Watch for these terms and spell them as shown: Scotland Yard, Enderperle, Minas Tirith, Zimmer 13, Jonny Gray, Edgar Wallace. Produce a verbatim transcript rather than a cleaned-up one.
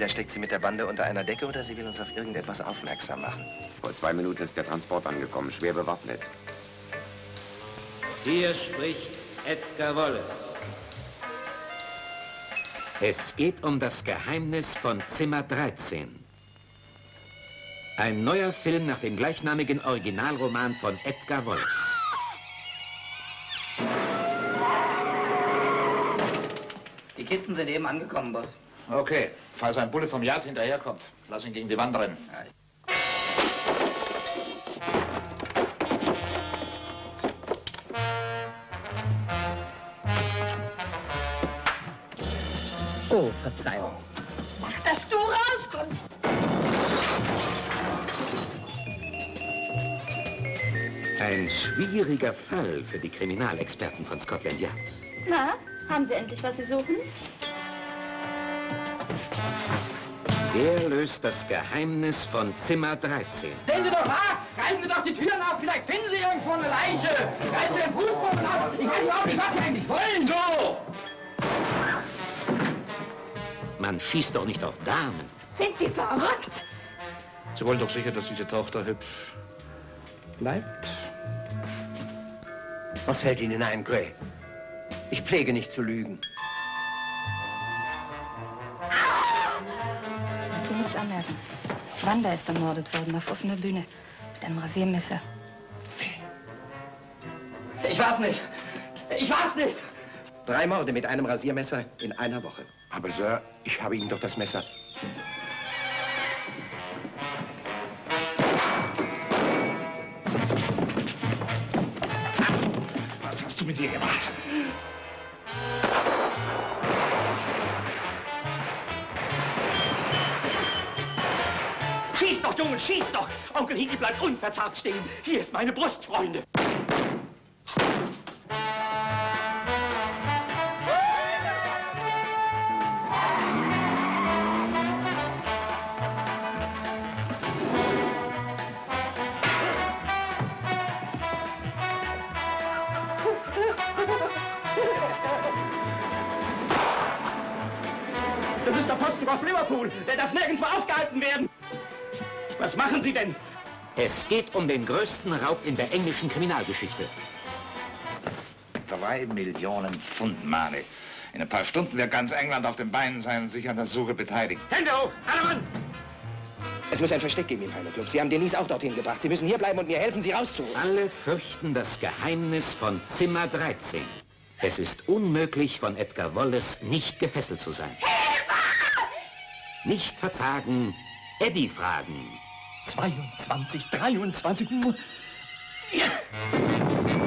Entweder steckt sie mit der Bande unter einer Decke oder sie will uns auf irgendetwas aufmerksam machen. Vor zwei Minuten ist der Transport angekommen, schwer bewaffnet. Hier spricht Edgar Wallace. Es geht um das Geheimnis von Zimmer dreizehn. Ein neuer Film nach dem gleichnamigen Originalroman von Edgar Wallace. Die Kisten sind eben angekommen, Boss. Okay, falls ein Bulle vom Yard hinterherkommt, lass ihn gegen die Wand rennen. Oh, Verzeihung. Mach, dass du rauskommst! Ein schwieriger Fall für die Kriminalexperten von Scotland Yard. Na, haben Sie endlich, was Sie suchen? Wer löst das Geheimnis von Zimmer dreizehn? Sehen Sie doch nach! Reißen Sie doch die Türen auf! Vielleicht finden Sie irgendwo eine Leiche! Reißen Sie den Fußboden auf! Ich weiß überhaupt nicht, was Sie eigentlich wollen! So! Man schießt doch nicht auf Damen! Sind Sie verrückt? Sie wollen doch sicher, dass diese Tochter hübsch bleibt? Was fällt Ihnen ein, Gray? Ich pflege nicht zu lügen. Nichts anmerken. Wanda ist ermordet worden auf offener Bühne mit einem Rasiermesser. Ich war's nicht. Ich war's nicht. Drei Morde mit einem Rasiermesser in einer Woche. Aber Sir, ich habe Ihnen doch das Messer. Was hast du mit dir gemacht? Schieß doch, Junge, schieß doch! Onkel Higi bleibt unverzagt stehen. Hier ist meine Brust, Freunde. Das ist der Posten aus Liverpool. Der darf nirgendwo aufgehalten werden. Was machen Sie denn? Es geht um den größten Raub in der englischen Kriminalgeschichte. Drei Millionen Pfund, Marley. In ein paar Stunden wird ganz England auf den Beinen sein und sich an der Suche beteiligen. Hände hoch! Alle Mann! Es muss ein Versteck geben im Heimatclub. Sie haben Denise auch dorthin gebracht. Sie müssen hierbleiben und mir helfen, sie rauszuholen. Alle fürchten das Geheimnis von Zimmer dreizehn. Es ist unmöglich, von Edgar Wallace nicht gefesselt zu sein. Hilfe! Nicht verzagen, Eddie fragen. zweiundzwanzig, dreiundzwanzig. Ja.